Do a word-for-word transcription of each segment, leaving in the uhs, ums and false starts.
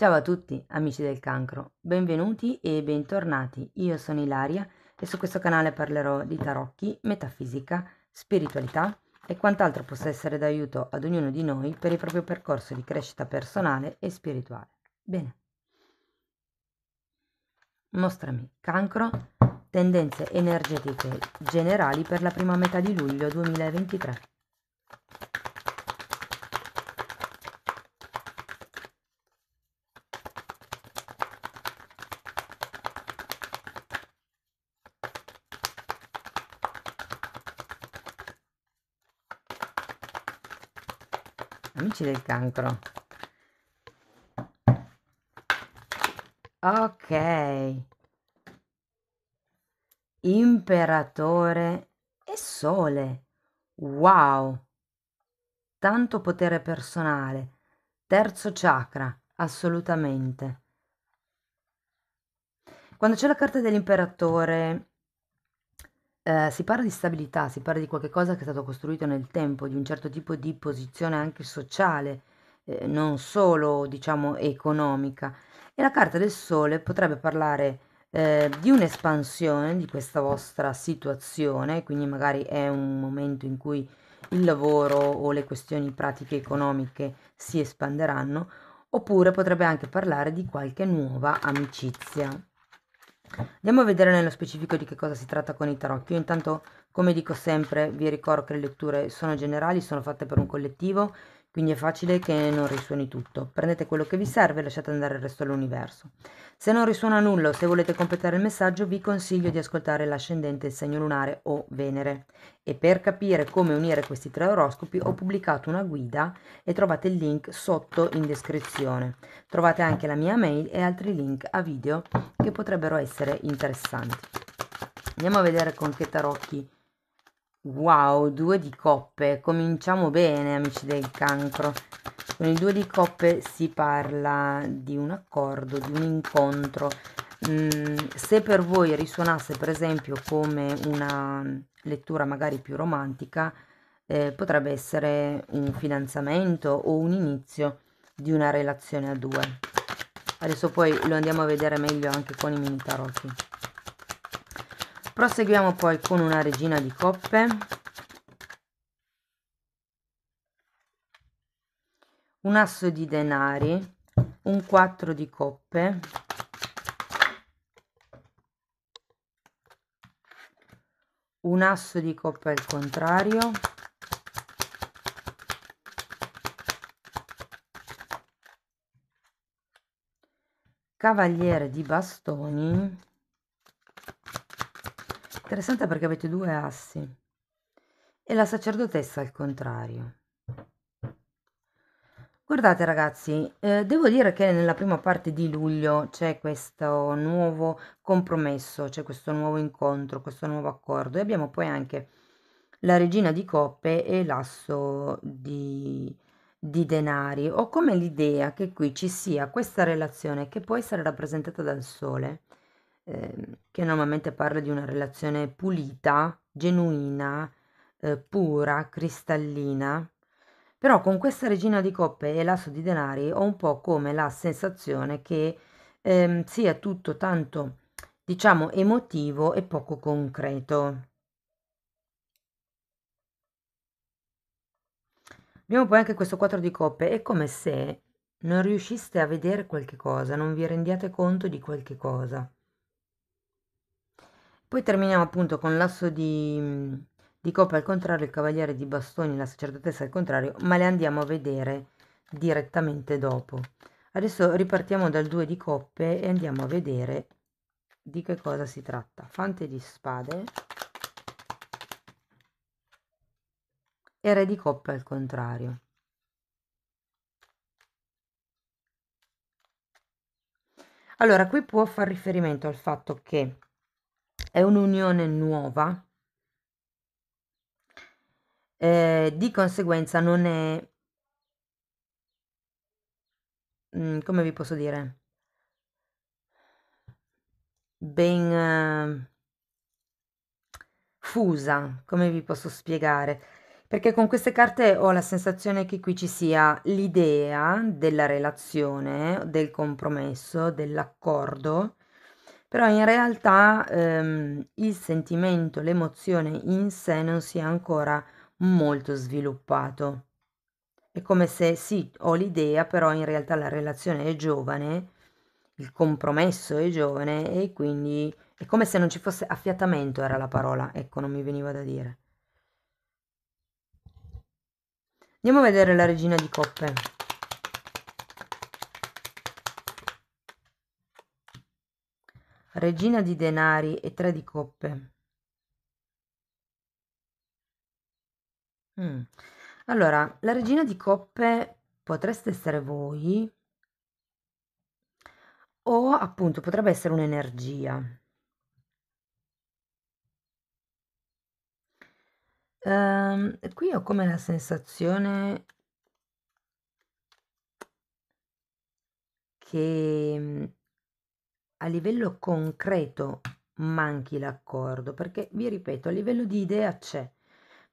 Ciao a tutti amici del Cancro, benvenuti e bentornati, io sono Ilaria e su questo canale parlerò di tarocchi, metafisica, spiritualità e quant'altro possa essere d'aiuto ad ognuno di noi per il proprio percorso di crescita personale e spirituale. Bene, mostrami Cancro, tendenze energetiche generali per la prima metà di luglio duemilaventitré. Amici del Cancro, ok, imperatore e sole, wow, tanto potere personale, terzo chakra, assolutamente. Quando c'è la carta dell'imperatore Uh, si parla di stabilità, si parla di qualche cosa che è stato costruito nel tempo, di un certo tipo di posizione anche sociale, eh, non solo diciamo economica. E la carta del sole potrebbe parlare eh, di un'espansione di questa vostra situazione, quindi magari è un momento in cui il lavoro o le questioni pratiche economiche si espanderanno, oppure potrebbe anche parlare di qualche nuova amicizia. Andiamo a vedere nello specifico di che cosa si tratta con i tarocchi. Io intanto, come dico sempre, vi ricordo che le letture sono generali, sono fatte per un collettivo, quindi è facile che non risuoni tutto. Prendete quello che vi serve e lasciate andare il resto dell'universo. Se non risuona nulla o se volete completare il messaggio, vi consiglio di ascoltare l'ascendente, il segno lunare o Venere. E per capire come unire questi tre oroscopi ho pubblicato una guida e trovate il link sotto in descrizione. Trovate anche la mia mail e altri link a video che potrebbero essere interessanti. Andiamo a vedere con che tarocchi. Wow, due di coppe, cominciamo bene amici del Cancro. Con il due di coppe si parla di un accordo, di un incontro. Mm, se per voi risuonasse per esempio come una lettura magari più romantica, eh, potrebbe essere un fidanzamento o un inizio di una relazione a due. Adesso poi lo andiamo a vedere meglio anche con i mini tarocchi. Proseguiamo poi con una regina di coppe, un asso di denari, un quattro di coppe, un asso di coppe al contrario, cavaliere di bastoni. Interessante perché avete due assi e la sacerdotessa al contrario. Guardate ragazzi, eh, devo dire che nella prima parte di luglio c'è questo nuovo compromesso, c'è questo nuovo incontro, questo nuovo accordo, e abbiamo poi anche la regina di coppe e l'asso di, di denari. Ho come l'idea che qui ci sia questa relazione che può essere rappresentata dal sole, che normalmente parla di una relazione pulita, genuina, eh, pura, cristallina. Però con questa regina di coppe e l'asso di denari ho un po' come la sensazione che ehm, sia tutto tanto, diciamo, emotivo e poco concreto. Abbiamo poi anche questo quattro di coppe, è come se non riusciste a vedere qualche cosa, non vi rendiate conto di qualche cosa. Poi terminiamo appunto con l'asso di, di coppe al contrario, il cavaliere di bastoni, la sacerdotessa al contrario, ma le andiamo a vedere direttamente dopo. Adesso ripartiamo dal due di coppe e andiamo a vedere di che cosa si tratta. Fante di spade e re di coppe al contrario. Allora, qui può far riferimento al fatto che è un'unione nuova, eh, di conseguenza non è, mh, come vi posso dire, ben eh, fusa, come vi posso spiegare. perché con queste carte ho la sensazione che qui ci sia l'idea della relazione, del compromesso, dell'accordo, però in realtà ehm, il sentimento, l'emozione in sé non sia ancora molto sviluppato. È come se sì, ho l'idea, però in realtà la relazione è giovane, il compromesso è giovane e quindi è come se non ci fosse affiatamento, era la parola, ecco, non mi veniva da dire. Andiamo a vedere la regina di coppe. Regina di denari e tre di coppe. Mm. Allora, la regina di coppe potreste essere voi o appunto potrebbe essere un'energia. Um, qui ho come la sensazione che a livello concreto manchi l'accordo, perché vi ripeto, a livello di idea c'è,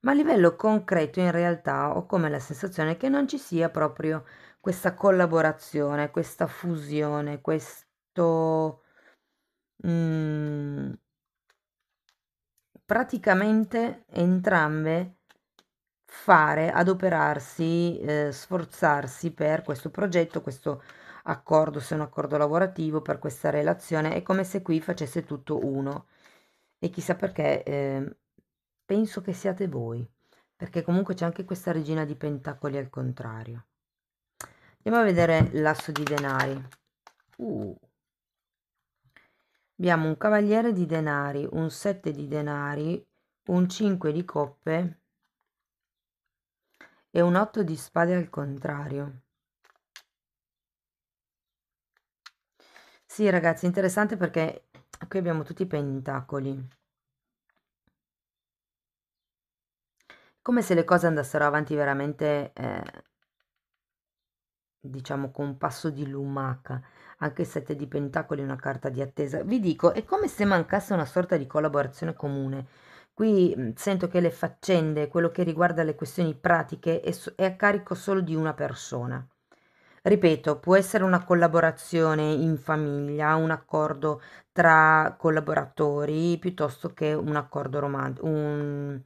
ma a livello concreto in realtà ho come la sensazione che non ci sia proprio questa collaborazione, questa fusione, questo mm, praticamente entrambe fare, adoperarsi, eh, sforzarsi per questo progetto, questo accordo, se è un accordo lavorativo, per questa relazione. È come se qui facesse tutto uno e chissà perché eh, penso che siate voi, perché comunque c'è anche questa regina di pentacoli al contrario. Andiamo a vedere l'asso di denari. Uh. Abbiamo un cavaliere di denari, un sette di denari, un cinque di coppe e un otto di spade al contrario. Sì ragazzi, interessante perché qui abbiamo tutti i pentacoli. Come se le cose andassero avanti veramente, eh, diciamo, con un passo di lumaca. Anche il sette di pentacoli è una carta di attesa. Vi dico, è come se mancasse una sorta di collaborazione comune. Qui sento che le faccende, quello che riguarda le questioni pratiche, è, è a carico solo di una persona. Ripeto, può essere una collaborazione in famiglia, un accordo tra collaboratori, piuttosto che un accordo romantico, un,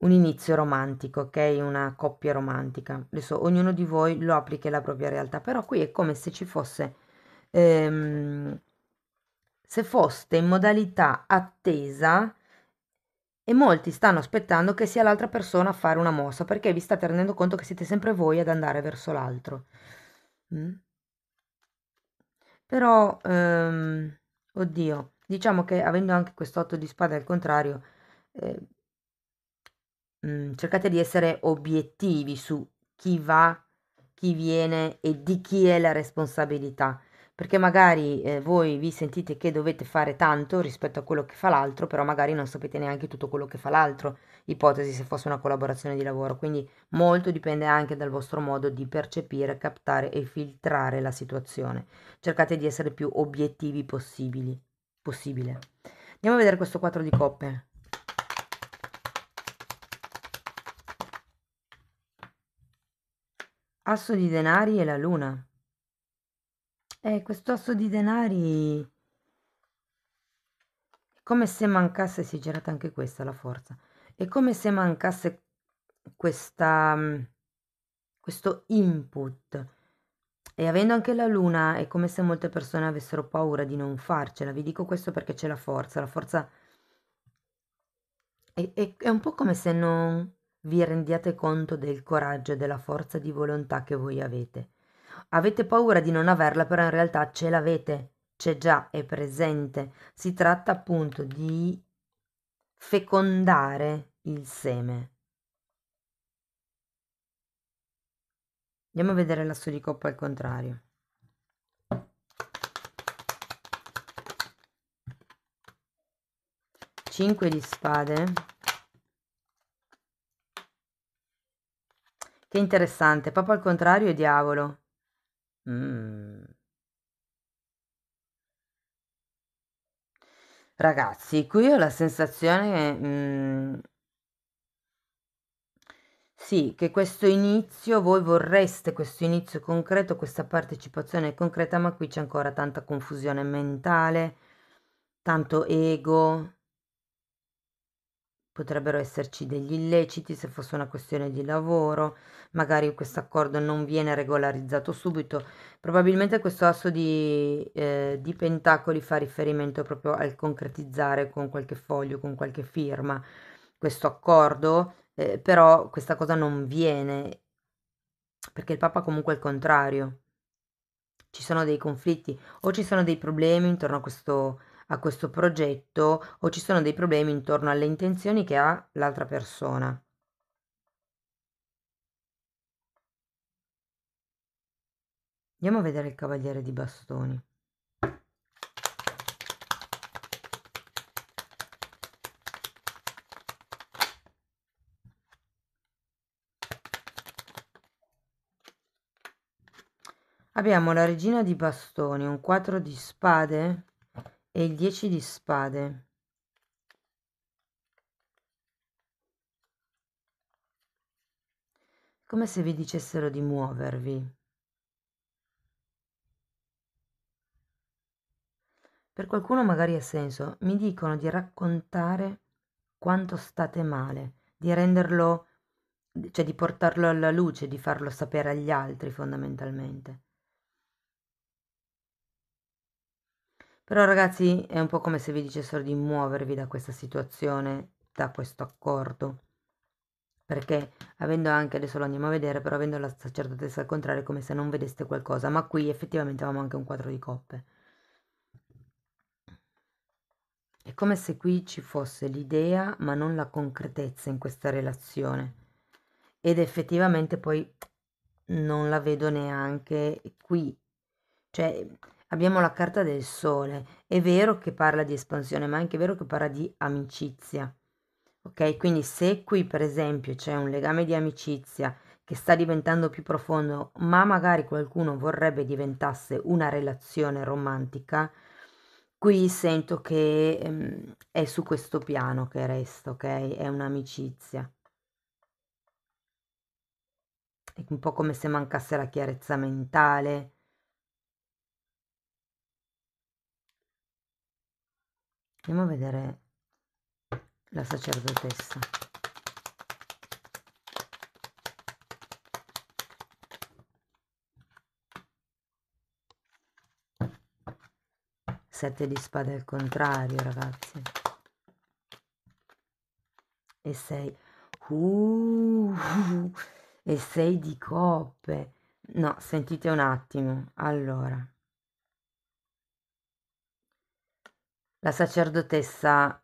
un inizio romantico, ok? Una coppia romantica. Adesso ognuno di voi lo applica alla propria realtà, però qui è come se ci fosse, ehm, se foste in modalità attesa e molti stanno aspettando che sia l'altra persona a fare una mossa, perché vi state rendendo conto che siete sempre voi ad andare verso l'altro. Mm. Però, ehm, oddio, diciamo che avendo anche quest'otto di spade al contrario, eh, cercate di essere obiettivi su chi va, chi viene e di chi è la responsabilità, perché magari eh, voi vi sentite che dovete fare tanto rispetto a quello che fa l'altro, però magari non sapete neanche tutto quello che fa l'altro, ipotesi se fosse una collaborazione di lavoro, quindi molto dipende anche dal vostro modo di percepire, captare e filtrare la situazione. Cercate di essere più obiettivi possibili, possibile. Andiamo a vedere questo quattro di coppe. Asso di denari e la luna. Eh, questo asso di denari è come se mancasse, si è girata anche questa la forza, è come se mancasse questa, questo input, e avendo anche la luna è come se molte persone avessero paura di non farcela. Vi dico questo perché c'è la forza, la forza è, è, è un po' come se non vi rendiate conto del coraggio e della forza di volontà che voi avete. Avete paura di non averla, però in realtà ce l'avete, c'è già, è presente. Si tratta appunto di fecondare il seme. Andiamo a vedere l'asso di coppe al contrario. cinque di spade. Che interessante, Papa al contrario e diavolo. Mm. Ragazzi, qui ho la sensazione mm, sì, che questo inizio, voi vorreste questo inizio concreto, questa partecipazione concreta, ma qui c'è ancora tanta confusione mentale, tanto ego, potrebbero esserci degli illeciti se fosse una questione di lavoro, magari questo accordo non viene regolarizzato subito, probabilmente questo asso di, eh, di pentacoli fa riferimento proprio al concretizzare con qualche foglio, con qualche firma, questo accordo. Eh, però questa cosa non viene, perché il Papa comunque è il contrario, ci sono dei conflitti, o ci sono dei problemi intorno a questo, a questo progetto, o ci sono dei problemi intorno alle intenzioni che ha l'altra persona. Andiamo a vedere il Cavaliere di Bastoni. Abbiamo la Regina di Bastoni, un quattro di spade e il dieci di spade. Come se vi dicessero di muovervi. Per qualcuno magari ha senso, mi dicono di raccontare quanto state male, di renderlo, cioè di portarlo alla luce, di farlo sapere agli altri fondamentalmente. Però ragazzi è un po' come se vi dicessero di muovervi da questa situazione, da questo accordo, perché avendo anche, adesso lo andiamo a vedere, però avendo la sacerdotessa al contrario è come se non vedeste qualcosa, ma qui effettivamente avevamo anche un quattro di coppe. È come se qui ci fosse l'idea ma non la concretezza in questa relazione, ed effettivamente poi non la vedo neanche qui, cioè... Abbiamo la carta del sole, è vero che parla di espansione, ma è anche vero che parla di amicizia, ok? Quindi se qui per esempio c'è un legame di amicizia che sta diventando più profondo, ma magari qualcuno vorrebbe diventasse una relazione romantica, qui sento che ehm, è su questo piano che resta, ok? È un'amicizia. È un po' come se mancasse la chiarezza mentale. Andiamo a vedere la sacerdotessa. Sette di spade al contrario, ragazzi. E sei. Uh, e sei di coppe. No, sentite un attimo. Allora. La sacerdotessa,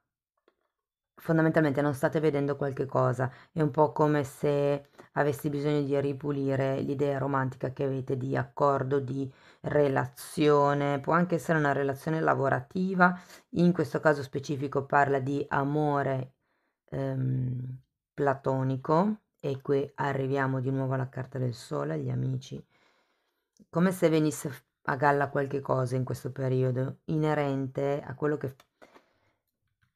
fondamentalmente non state vedendo qualche cosa, è un po' come se avessi bisogno di ripulire l'idea romantica che avete di accordo, di relazione, può anche essere una relazione lavorativa, in questo caso specifico parla di amore ehm, platonico, e qui arriviamo di nuovo alla carta del sole, agli amici, come se venisse... a galla qualche cosa in questo periodo inerente a quello che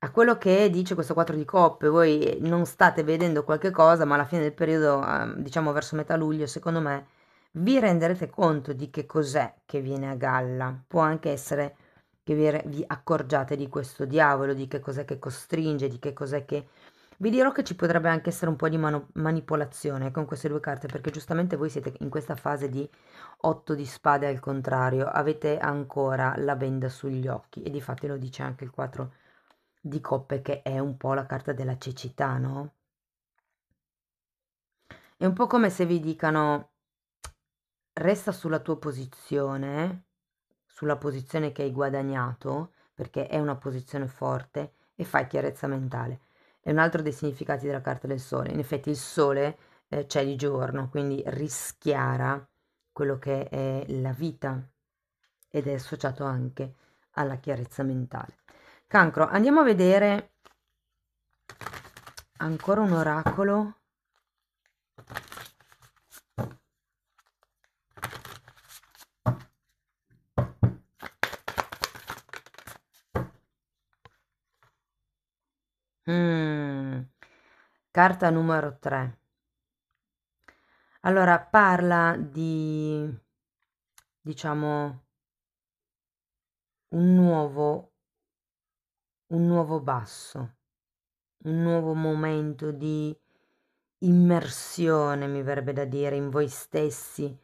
a quello che dice questo quattro di coppe. Voi non state vedendo qualche cosa, ma alla fine del periodo, diciamo verso metà luglio, secondo me vi renderete conto di che cos'è che viene a galla. Può anche essere che vi, vi accorgiate di questo diavolo, di che cos'è che costringe, di che cos'è che... Vi dirò che ci potrebbe anche essere un po' di manipolazione con queste due carte, perché giustamente voi siete in questa fase di otto di spade al contrario, avete ancora la benda sugli occhi, e difatti lo dice anche il quattro di coppe, che è un po' la carta della cecità, no? È un po' come se vi dicano resta sulla tua posizione, sulla posizione che hai guadagnato, perché è una posizione forte, e fai chiarezza mentale. È un altro dei significati della carta del sole. In effetti il sole eh, c'è di giorno, quindi rischiara quello che è la vita, ed è associato anche alla chiarezza mentale. Cancro, andiamo a vedere ancora un oracolo. Carta numero tre, Allora, parla di, diciamo, un nuovo, un nuovo basso, un nuovo momento di immersione, mi verrebbe da dire, in voi stessi,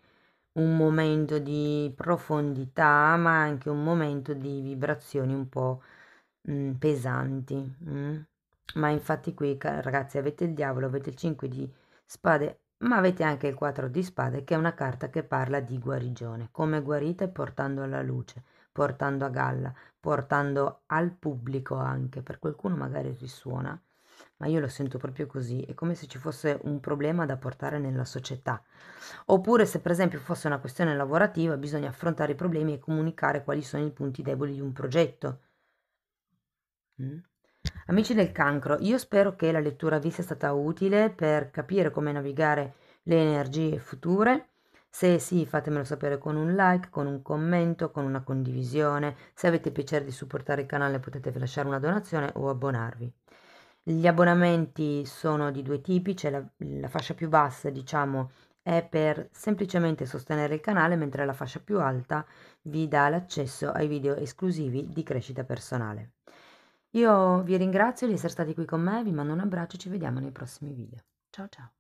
un momento di profondità, ma anche un momento di vibrazioni un po' mh, pesanti. Mh? Ma infatti qui, ragazzi, avete il diavolo, avete il cinque di spade, ma avete anche il quattro di spade, che è una carta che parla di guarigione, come guarite portando alla luce, portando a galla, portando al pubblico anche, per qualcuno magari risuona, ma io lo sento proprio così, è come se ci fosse un problema da portare nella società, oppure se per esempio fosse una questione lavorativa bisogna affrontare i problemi e comunicare quali sono i punti deboli di un progetto. Mm? Amici del cancro, io spero che la lettura vi sia stata utile per capire come navigare le energie future. Se sì, fatemelo sapere con un like, con un commento, con una condivisione. Se avete piacere di supportare il canale potete lasciare una donazione o abbonarvi. Gli abbonamenti sono di due tipi, cioè la, la fascia più bassa, diciamo, è per semplicemente sostenere il canale, mentre la fascia più alta vi dà l'accesso ai video esclusivi di crescita personale. Io vi ringrazio di essere stati qui con me, vi mando un abbraccio e ci vediamo nei prossimi video. Ciao ciao!